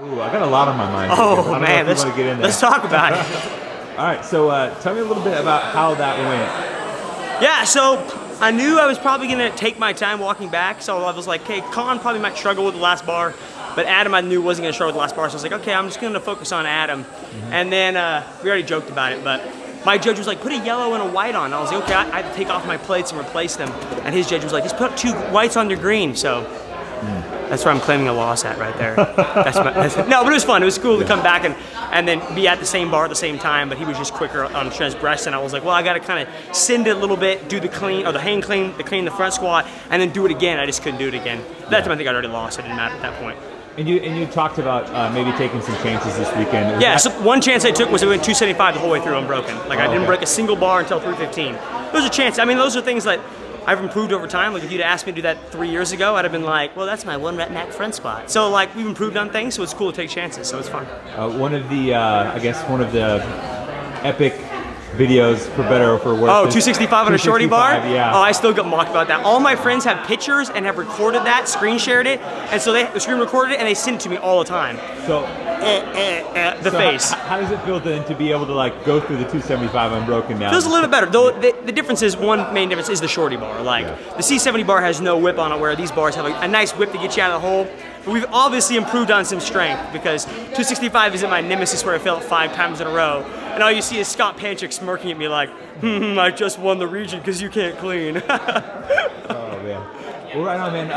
Ooh, I got a lot on my mind. Oh man, let's talk about it. All right, so tell me a little bit about how that went. Yeah, so I knew I was probably gonna take my time walking back, so I was like, hey, Khan probably might struggle with the last bar, but Adam I knew wasn't gonna struggle with the last bar, so I was like, okay, I'm just gonna focus on Adam. Mm-hmm. And then we already joked about it, but my judge was like, put a yellow and a white on. I was like, okay, I have to take off my plates and replace them. And his judge was like, just put two whites on your green. So that's where I'm claiming a loss at right there. No, but it was fun. It was cool to come back and then be at the same bar at the same time, but he was just quicker on transgress. And I was like, well, I got to kind of send it a little bit, do the clean, or the hang clean, the front squat, and then do it again. I just couldn't do it again. That time I think I already lost. It didn't matter at that point. And you talked about maybe taking some chances this weekend. Yeah, so one chance I took was I went 275 the whole way through unbroken. Like I didn't break a single bar until 315. Those are chances. I mean, those are things that I've improved over time. Like if you'd asked me to do that 3 years ago, I'd have been like, well, that's my one rep max front squat. So like we've improved on things, so it's cool to take chances. So it's fun. One of the, I guess, one of the epic videos, for better or for worse. Oh, 265 on a shorty bar? Yeah. Oh, I still get mocked about that. All my friends have pictures and have recorded that, screen shared it, and so they screen recorded it and they send it to me all the time. So, face. How does it feel then to be able to like go through the 275 unbroken now? Feels a little bit better. Though the difference is, one main difference is the shorty bar. Like the C70 bar has no whip on it, where these bars have a nice whip to get you out of the hole. But we've obviously improved on some strength, because 265 isn't my nemesis where I fail it 5 times in a row. And all you see is Scott Panchik smirking at me like, I just won the region because you can't clean. Oh, man. Well, right on, man.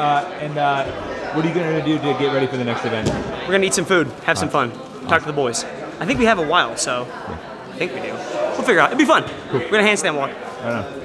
What are you going to do to get ready for the next event? We're going to eat some food, have some fun, talk to the boys. I think we have a while, so I think we do. We'll figure it out. It'll be fun. Cool. We're going to handstand walk. I don't know.